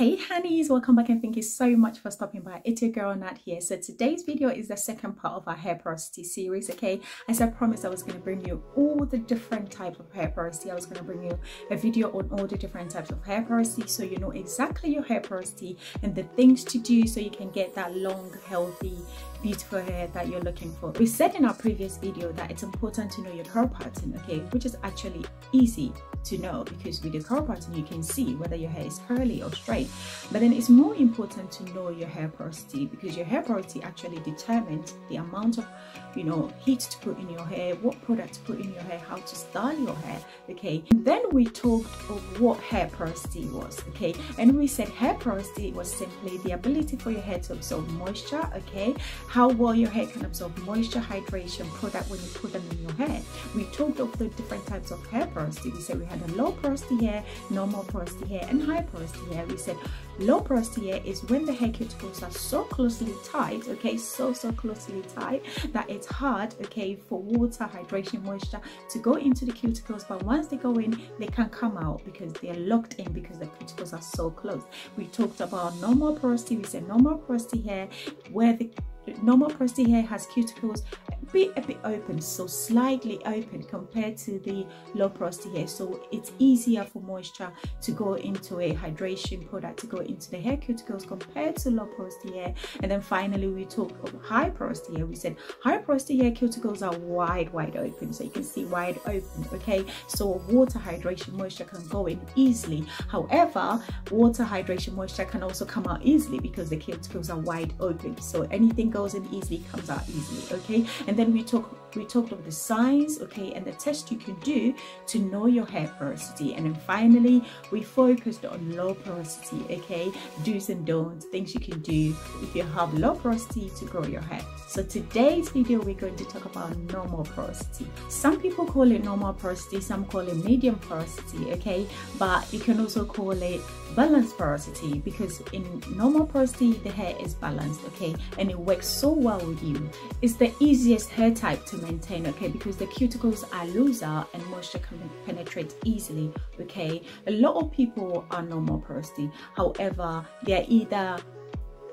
Hey Hannies, welcome back and thank you so much for stopping by. It's your girl Nat here. So today's video is the second part of our hair porosity series, okay? As I promised, I was going to bring you all the different types of hair porosity. I was going to bring you a video on all the different types of hair porosity so you know exactly your hair porosity and the things to do so you can get that long, healthy, beautiful hair that you're looking for. We said in our previous video that it's important to know your curl pattern, okay? Which is actually easy to know because with your curl pattern you can see whether your hair is curly or straight. But then it's more important to know your hair porosity because your hair porosity actually determines the amount of, you know, heat to put in your hair, what product to put in your hair, how to style your hair, okay? And then we talked of what hair porosity was, okay? And we said hair porosity was simply the ability for your hair to absorb moisture, okay? How well your hair can absorb moisture, hydration, product when you put them in your hair. We talked of the different types of hair porosity. We said we had a low porosity hair, normal porosity hair, and high porosity hair. We said low porosity hair is when the hair cuticles are so closely tied, okay, so closely tied that it's hard, okay, for water, hydration, moisture to go into the cuticles, but once they go in, they can't come out because they're locked in because the cuticles are so close. We talked about normal porosity. We said normal porosity hair where the normal porosity hair has cuticles a bit open, so slightly open compared to the low porosity hair, so it's easier for moisture to go into a hydration product to go into the hair cuticles compared to low porosity hair. And then finally we talked of high porosity hair. We said high porosity hair cuticles are wide open, so you can see wide open, okay, so water, hydration, moisture can go in easily. However, water, hydration, moisture can also come out easily because the cuticles are wide open, so anything goes in easily, comes out easily, okay. And then we talked of the signs, okay, and the test you can do to know your hair porosity. And then finally we focused on low porosity, okay, do's and don'ts, things you can do if you have low porosity to grow your hair. So today's video we're going to talk about normal porosity. Some people call it normal porosity, some call it medium porosity, okay, but you can also call it balanced porosity because in normal porosity the hair is balanced, okay, and it works so well with you. It's the easiest hair type to maintain, okay, because the cuticles are looser and moisture can penetrate easily, okay. A lot of people are normal porosity, however they are either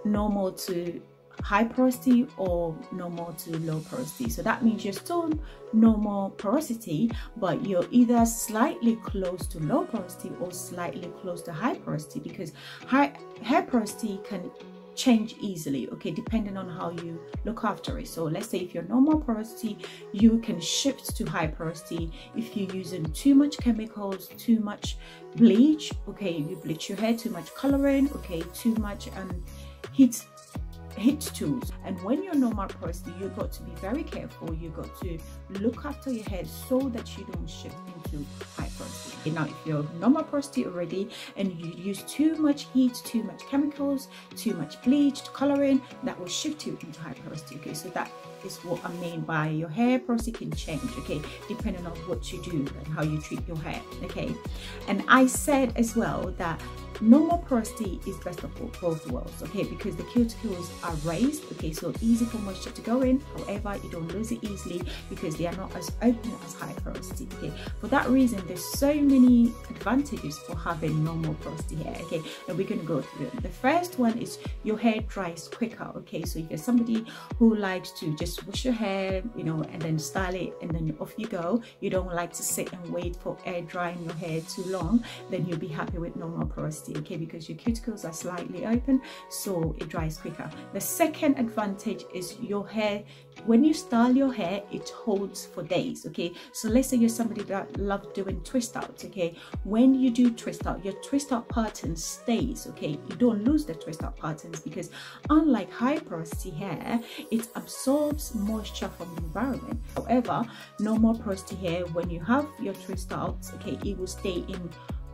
normal to high porosity or normal to low porosity, so that means you're still normal porosity but you're either slightly close to low porosity or slightly close to high porosity because hair porosity can change easily, okay, depending on how you look after it. So let's say if you're normal porosity you can shift to high porosity if you're using too much chemicals, too much bleach, okay, you bleach your hair, too much coloring, okay, too much heat tools. And when you're normal porosity you've got to be very careful, you've got to look after your hair so that you don't shift into high porosity. Now if you're normal porosity already and you use too much heat, too much chemicals, too much bleach, coloring, that will shift you into high porosity, okay, so that is what I mean by your hair porosity can change, okay, depending on what you do and how you treat your hair, okay. And I said as well that normal porosity is best of both worlds, okay, because the cuticles are raised, okay, so easy for moisture to go in, however you don't lose it easily because they are not as open as high porosity, okay. For that reason there's so many advantages for having normal porosity hair, okay, and we're going to go through them. The first one is your hair dries quicker, okay, so if you're somebody who likes to just wash your hair, you know, and then style it and then off you go, you don't like to sit and wait for air drying your hair too long, then you'll be happy with normal porosity, okay, because your cuticles are slightly open so it dries quicker. The second advantage is your hair, when you style your hair it holds for days, okay, so let's say you're somebody that loves doing twist outs, okay, when you do twist out your twist out pattern stays, okay, you don't lose the twist out patterns because unlike high porosity hair it absorbs moisture from the environment. However, normal porosity hair, when you have your twist outs, okay, it will stay in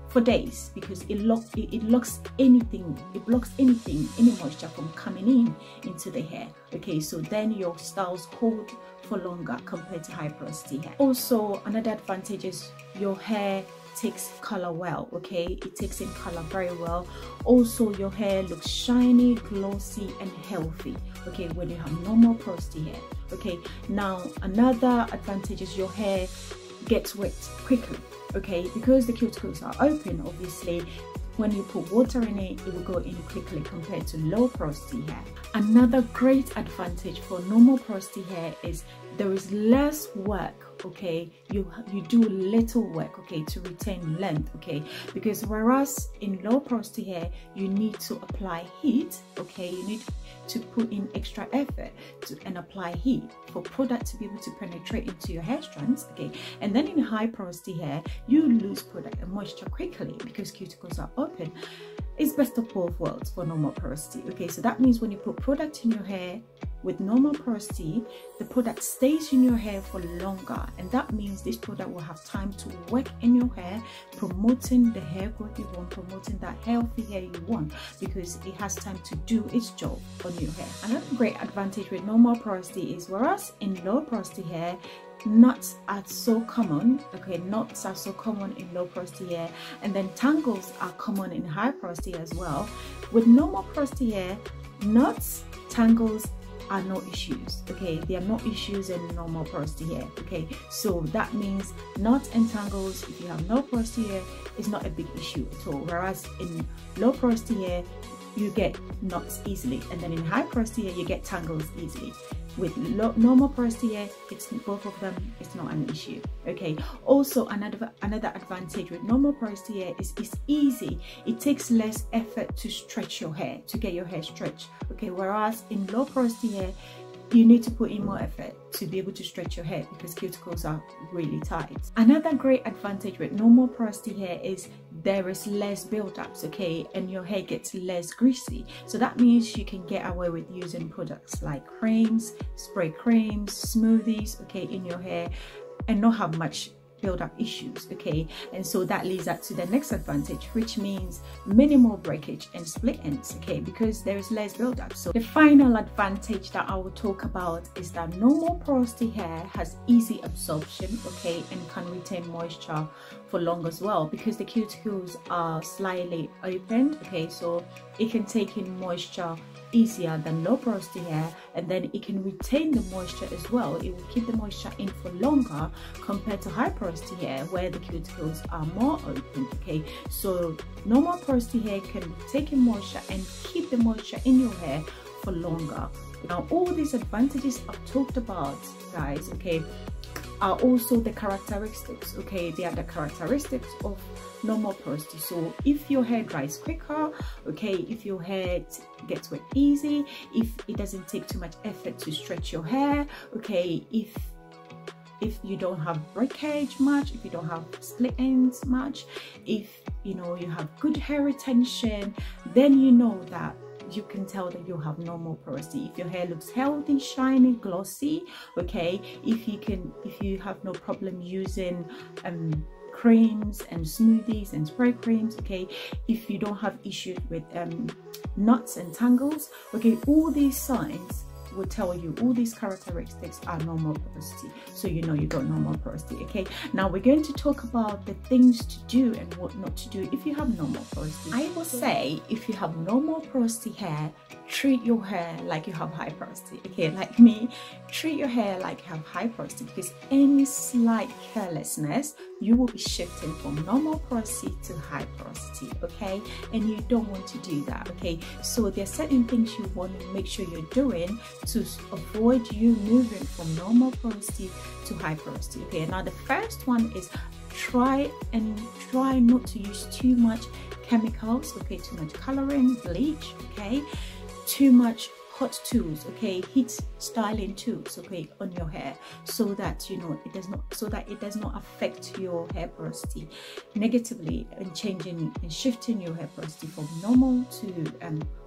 for days because it blocks anything, any moisture from coming in into the hair, okay, so then your styles hold for longer compared to high porosity hair. Also another advantage is your hair takes color well, okay, it takes in color very well. Also your hair looks shiny, glossy and healthy, okay, when you have normal porosity hair, okay. Now another advantage is your hair gets wet quickly, okay, because the cuticles are open obviously When you put water in it, it will go in quickly compared to low porosity hair. Another great advantage for normal porosity hair is there is less work, okay? You do little work, okay, to retain length, okay? Because whereas in low porosity hair, you need to apply heat, okay? You need to put in extra effort and apply heat for product to be able to penetrate into your hair strands, okay? And then in high porosity hair, you lose product and moisture quickly because cuticles are open. It's best of both worlds for normal porosity, okay? So that means when you put product in your hair with normal porosity, the product stays in your hair for longer, and that means this product will have time to work in your hair, promoting the hair growth you want, promoting that healthy hair you want, because it has time to do its job on your hair. Another great advantage with normal porosity is whereas in low porosity hair, knots are so common, okay, knots are so common in low porosity hair, and then tangles are common in high porosity as well. With normal porosity hair, knots, tangles are no issues, okay? They are not issues in normal porosity hair, okay? So that means knots and tangles, if you have no porosity hair, it's not a big issue at all. Whereas in low porosity hair, you get knots easily, and then in high porosity hair, you get tangles easily. With normal porosity hair, it's both of them, it's not an issue, okay? Also, another advantage with normal porosity hair is it's easy. It takes less effort to stretch your hair, to get your hair stretched, okay? Whereas in low porosity hair, you need to put in more effort to be able to stretch your hair because cuticles are really tight. Another great advantage with normal porosity hair is there is less buildups, okay, and your hair gets less greasy. So that means you can get away with using products like creams, spray creams, smoothies, okay, in your hair and not have much build-up issues, okay? And so that leads up to the next advantage, which means minimal breakage and split ends, okay? Because there is less build-up. So the final advantage that I will talk about is that normal porosity hair has easy absorption, okay, and can retain moisture for long as well because the cuticles are slightly opened, okay? So it can take in moisture easier than low porosity hair, and then it can retain the moisture as well. It will keep the moisture in for longer compared to high porosity hair where the cuticles are more open, okay? So normal porosity hair can take in moisture and keep the moisture in your hair for longer. Now all these advantages I've talked about, guys, okay, are also the characteristics, okay? They are the characteristics of normal porosity. So if your hair dries quicker, okay, if your hair gets wet easy, if it doesn't take too much effort to stretch your hair, okay, if you don't have breakage much, if you don't have split ends much, if you know you have good hair retention, then you know that you can tell that you have normal porosity. If your hair looks healthy, shiny, glossy, okay, if you have no problem using creams and smoothies and spray creams, okay, if you don't have issues with knots and tangles, okay, all these signs will tell you, all these characteristics are normal porosity, so you know you got normal porosity, okay? Now we're going to talk about the things to do and what not to do if you have normal porosity. I will say if you have normal porosity hair, treat your hair like you have high porosity, okay? Like me, treat your hair like you have high porosity, because any slight carelessness, you will be shifting from normal porosity to high porosity, okay? And you don't want to do that, okay? So there are certain things you want to make sure you're doing to avoid you moving from normal porosity to high porosity, okay? Now the first one is try not to use too much chemicals, okay, too much coloring, bleach, okay, too much hot tools, okay, heat styling tools, okay, on your hair, so that you know it does not affect your hair porosity negatively and changing and shifting your hair porosity from normal to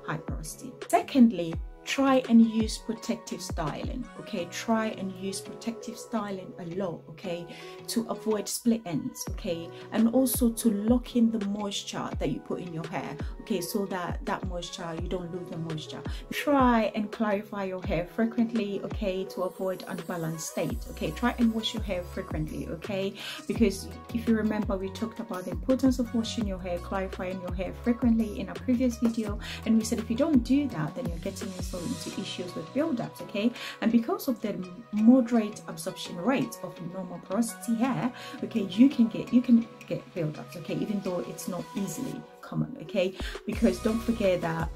high porosity. Secondly, try and use protective styling, okay? Try and use protective styling a lot, okay, to avoid split ends, okay, and also to lock in the moisture that you put in your hair, okay, so that moisture, you don't lose the moisture. Try and clarify your hair frequently, okay, to avoid unbalanced state, okay? Try and wash your hair frequently, okay? Because if you remember, we talked about the importance of washing your hair, clarifying your hair frequently in our previous video, and we said if you don't do that, then you're getting yourself into issues with buildups, okay? And because of the moderate absorption rate of normal porosity hair, okay, you can get buildups, okay, even though it's not easily common, okay? Because don't forget that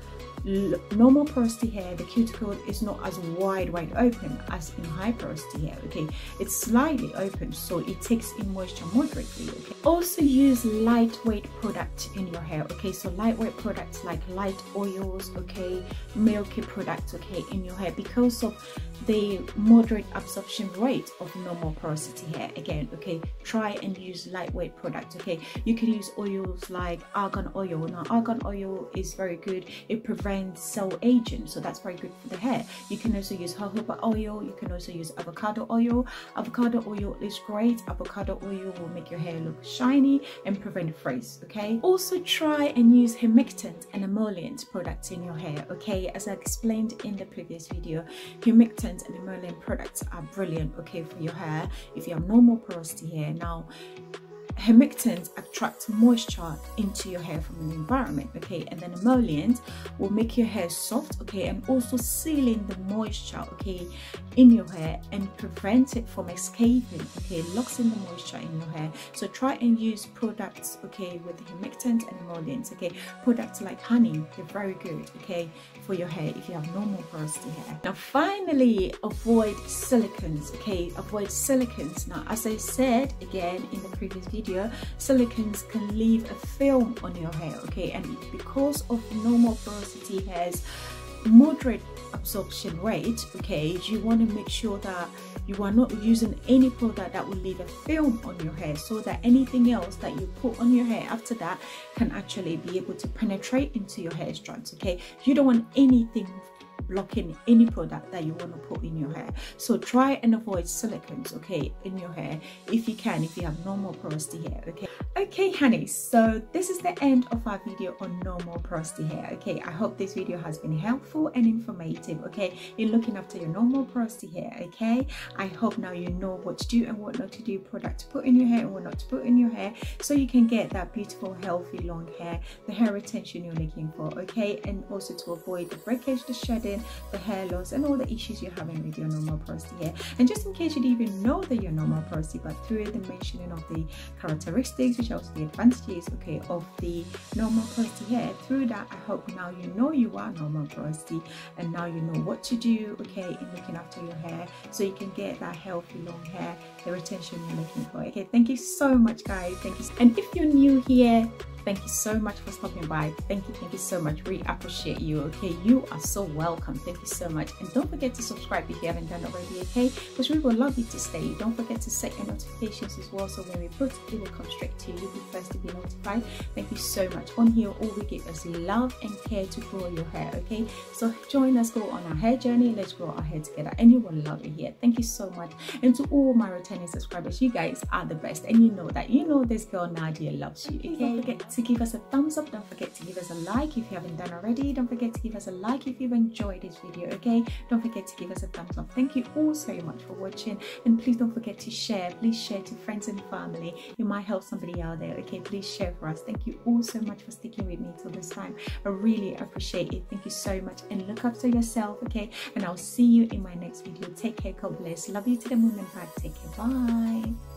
normal porosity hair, the cuticle is not as wide open as in high porosity hair, okay? It's slightly open, so it takes in moisture moderately, okay? Also use lightweight products in your hair, okay? So lightweight products like light oils, okay, milky products, okay, in your hair, because of the moderate absorption rate of normal porosity hair. Again, okay, try and use lightweight products, okay? You can use oils like argan oil. Now argan oil is very good, it prevents cell aging, so that's very good for the hair. You can also use jojoba oil, you can also use avocado oil. Avocado oil is great. Avocado oil will make your hair look shiny and prevent frizz, okay? Also try and use humectant and emollient products in your hair, okay? As I explained in the previous video, humectant and emollient products are brilliant, okay, for your hair if you have normal porosity hair. Now humectants attract moisture into your hair from the environment, okay, and then emollient will make your hair soft, okay, and also sealing the moisture, okay, in your hair and prevent it from escaping, okay, locks in the moisture in your hair. So try and use products, okay, with humectant and emollients, okay. Products like honey, they're very good, okay, for your hair if you have normal porosity hair. Now finally, avoid silicones, okay, avoid silicones. Now as I said again in the previous video, silicones can leave a film on your hair, okay, and because of normal porosity hair's moderate absorption rate, okay, you want to make sure that you are not using any product that will leave a film on your hair, so that anything else that you put on your hair after that can actually be able to penetrate into your hair strands, okay? You don't want anything blocking any product that you want to put in your hair, so try and avoid silicones, okay, in your hair if you can, if you have normal porosity hair, okay? Okay honey, so this is the end of our video on normal porosity hair, okay? I hope this video has been helpful and informative, okay, in looking after your normal porosity hair, okay? I hope now you know what to do and what not to do, product to put in your hair and what not to put in your hair, so you can get that beautiful healthy long hair, the hair retention you're looking for, okay? And also to avoid the breakage, the shedding, the hair loss, and all the issues you're having with your normal porosity hair. And just in case you didn't even know that you're normal porosity, but through the mentioning of the characteristics, which also the advantages, okay, of the normal porosity hair, through that I hope now you know you are normal porosity, and now you know what to do, okay, in looking after your hair, so you can get that healthy long hair, the retention you're looking for, okay? Thank you so much guys, thank you. And if you're new here, thank you so much for stopping by. Thank you so much, really appreciate you, okay? You are so welcome, thank you so much. And don't forget to subscribe if you haven't done already, okay? Because we would love you to stay. Don't forget to set your notifications as well, so when we put it, will come straight to you, you'll be first to be notified. Thank you so much. On here, all we give is love and care to grow your hair, okay? So join us, go on our hair journey, let's grow our hair together, and you will love it here. Thank you so much. And to all my returning subscribers, you guys are the best, and you know that. You know this girl Nadia loves you, okay? Don't forget to give us a thumbs up, don't forget to give us a like if you haven't done already, don't forget to give us a like if you've enjoyed this video, okay? Don't forget to give us a thumbs up. Thank you all so much for watching, and please don't forget to share, please share to friends and family, you might help somebody out there, okay? Please share for us. Thank you all so much for sticking with me till this time, I really appreciate it. Thank you so much, and look after yourself, okay? And I'll see you in my next video. Take care, God bless, love you to the moon and back, take care, bye.